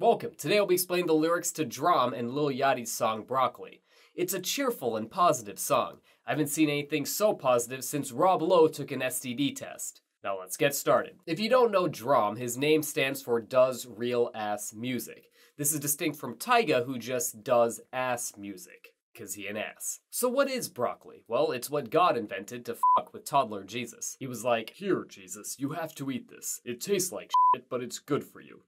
Welcome. Today I'll be explaining the lyrics to DRAM and Lil Yachty's song Broccoli. It's a cheerful and positive song. I haven't seen anything so positive since Rob Lowe took an STD test. Now let's get started. If you don't know DRAM, his name stands for Does Real Ass Music. This is distinct from Tyga, who just does ass music, because he an ass. So what is broccoli? Well, it's what God invented to fuck with toddler Jesus. He was like, "Here, Jesus, you have to eat this. It tastes like shit, but it's good for you."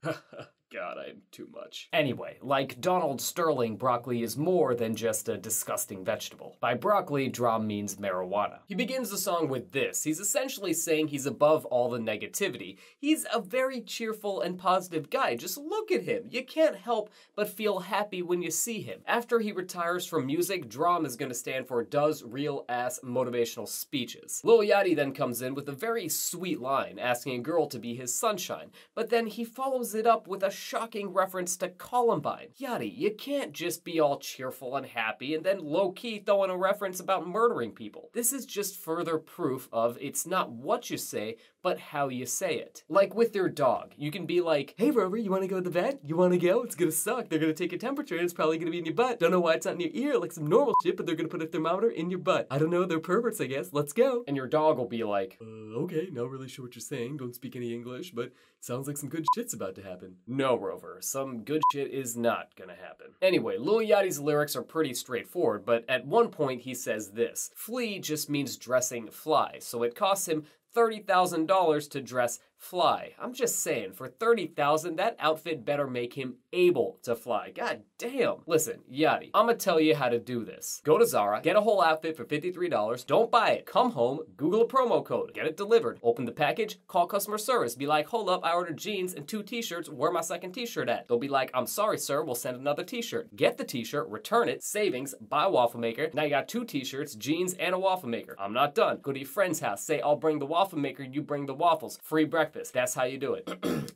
God, I'm too much. Anyway, like Donald Sterling, broccoli is more than just a disgusting vegetable. By broccoli, DRAM means marijuana. He begins the song with this. He's essentially saying he's above all the negativity. He's a very cheerful and positive guy. Just look at him. You can't help but feel happy when you see him. After he retires from music, DRAM is going to stand for Does Real Ass Motivational Speeches. Lil Yachty then comes in with a very sweet line, asking a girl to be his sunshine, but then he follows it up with a shocking reference to Columbine. Yachty, you can't just be all cheerful and happy and then low-key throw in a reference about murdering people. This is just further proof of it's not what you say, but how you say it. Like with your dog, you can be like, "Hey Rover, you wanna go to the vet? You wanna go? It's gonna suck. They're gonna take your temperature and it's probably gonna be in your butt. Don't know why it's not in your ear like some normal shit, but they're gonna put a thermometer in your butt. I don't know, they're perverts I guess. Let's go." And your dog will be like, "Okay, not really sure what you're saying. Don't speak any English, but sounds like some good shit's about to happen." No, Rover, some good shit is not gonna happen. Anyway, Lil Yachty's lyrics are pretty straightforward, but at one point he says this. Flea just means dressing fly, so it costs him $30,000 to dress fly. I'm just saying, for $30,000, that outfit better make him able to fly. God damn. Listen, Yachty, I'ma tell you how to do this. Go to Zara, get a whole outfit for $53, don't buy it. Come home, Google a promo code, get it delivered, open the package, call customer service, be like, "Hold up, I ordered jeans and 2 t-shirts, where my second t-shirt at?" They'll be like, "I'm sorry, sir, we'll send another t-shirt." Get the t-shirt, return it, savings, buy a waffle maker. Now you got 2 t-shirts, jeans, and a waffle maker. I'm not done. Go to your friend's house, say, "I'll bring the waffle maker, you bring the waffles." Free breakfast. That's how you do it.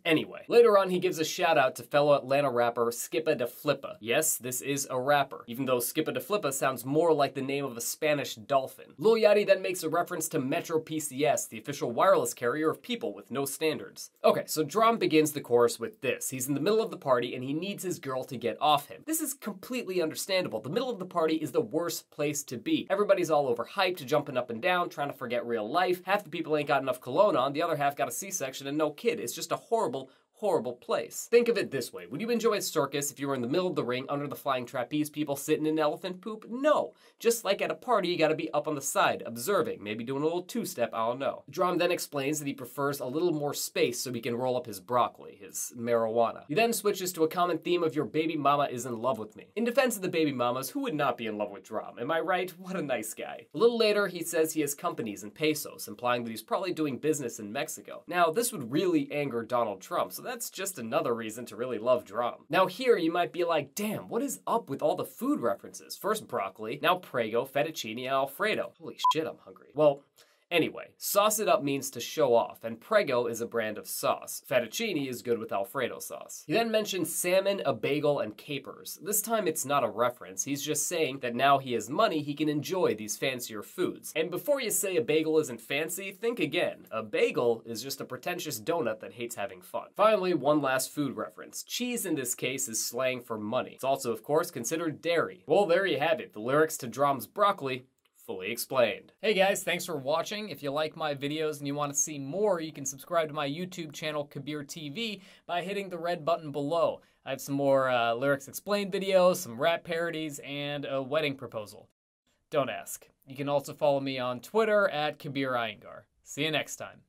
Anyway, later on he gives a shout out to fellow Atlanta rapper Skippa de Flippa. Yes, this is a rapper, even though Skippa de Flippa sounds more like the name of a Spanish dolphin. Lil Yachty then makes a reference to Metro PCS, the official wireless carrier of people with no standards. Okay, so DRAM begins the chorus with this. He's in the middle of the party and he needs his girl to get off him. This is completely understandable. The middle of the party is the worst place to be. Everybody's all overhyped, jumping up and down, trying to forget real life. Half the people ain't got enough cologne on, the other half got a C-section and no kid. It's just a horrible place. Think of it this way. Would you enjoy a circus if you were in the middle of the ring under the flying trapeze people sitting in elephant poop? No. Just like at a party, you gotta be up on the side, observing, maybe doing a little two-step, I don't know. DRAM then explains that he prefers a little more space so he can roll up his broccoli, his marijuana. He then switches to a common theme of your baby mama is in love with me. In defense of the baby mamas, who would not be in love with DRAM? Am I right? What a nice guy. A little later, he says he has companies in pesos, implying that he's probably doing business in Mexico. Now, this would really anger Donald Trump, so that's just another reason to really love DRAM. Now here you might be like, damn, what is up with all the food references? First broccoli, now Prego, fettuccine, and Alfredo. Holy shit, I'm hungry. Well, anyway, sauce it up means to show off, and Prego is a brand of sauce. Fettuccine is good with Alfredo sauce. He then mentions salmon, a bagel, and capers. This time it's not a reference, he's just saying that now he has money, he can enjoy these fancier foods. And before you say a bagel isn't fancy, think again. A bagel is just a pretentious donut that hates having fun. Finally, one last food reference. Cheese in this case is slang for money. It's also, of course, considered dairy. Well, there you have it, the lyrics to DRAM's Broccoli, fully explained. Hey guys, thanks for watching. If you like my videos and you want to see more, you can subscribe to my YouTube channel, Kabir TV, by hitting the red button below. I have some more lyrics explained videos, some rap parodies, and a wedding proposal. Don't ask. You can also follow me on Twitter at Kabir Iyengar. See you next time.